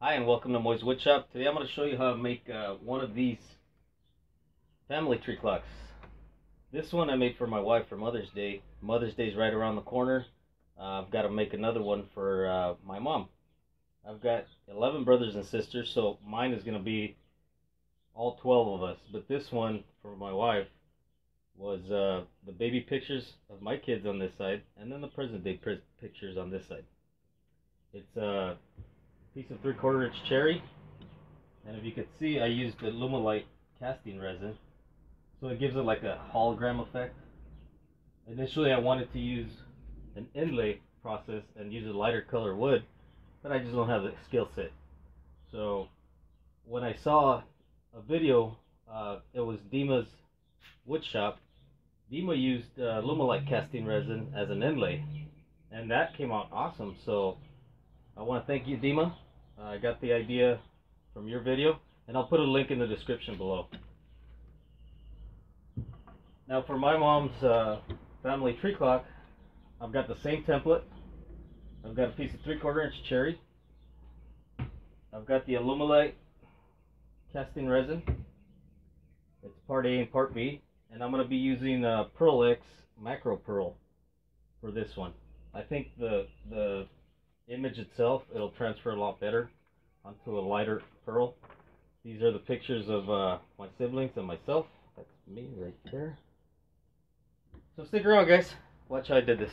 Hi and welcome to Moy's Woodshop. Today I'm going to show you how to make one of these family tree clocks. This one I made for my wife for Mother's Day. Mother's Day is right around the corner. I've got to make another one for my mom. I've got 11 brothers and sisters, so mine is going to be all 12 of us. But this one for my wife was the baby pictures of my kids on this side, and then the present day pictures on this side. It's piece of 3/4 inch cherry, and if you could see, I used the Alumilite casting resin, so it gives it like a hologram effect. Initially I wanted to use an inlay process and use a lighter color wood, but I just don't have the skill set. So when I saw a video, it was Dima's Woodshop. Dima used Alumilite casting resin as an inlay, and that came out awesome. So I want to thank you, Dima. I got the idea from your video, and I'll put a link in the description below. Now for my mom's family tree clock, I've got the same template. I've got a piece of 3/4 inch cherry. I've got the Alumilite casting resin. It's part A and part B, and I'm going to be using Pearl-X Macro Pearl for this one. I think the image itself, it'll transfer a lot better onto a lighter pearl. These are the pictures of my siblings and myself. That's me right there. So stick around, guys. Watch how I did this.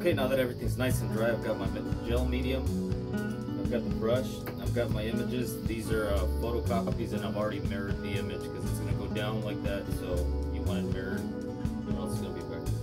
Okay, now that everything's nice and dry, I've got my gel medium, I've got the brush, I've got my images. These are photocopies, and I've already mirrored the image because it's going to go down like that, so you want it mirrored, or else it's going to be backwards.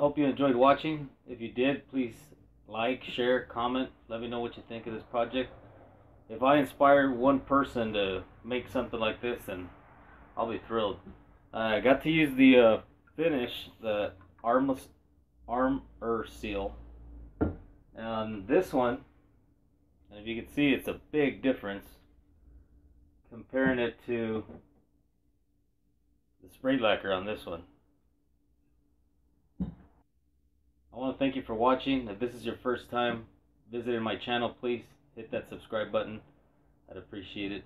hope you enjoyed watching. If you did, please like, share, comment, let me know what you think of this project. If I inspire one person to make something like this, then I'll be thrilled. I got to use the finish, the Arm-R-Seal, and this one, and if you can see, it's a big difference comparing it to the spray lacquer on this one. I want to thank you for watching. If this is your first time visiting my channel, please hit that subscribe button. I'd appreciate it.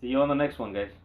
See you on the next one, guys.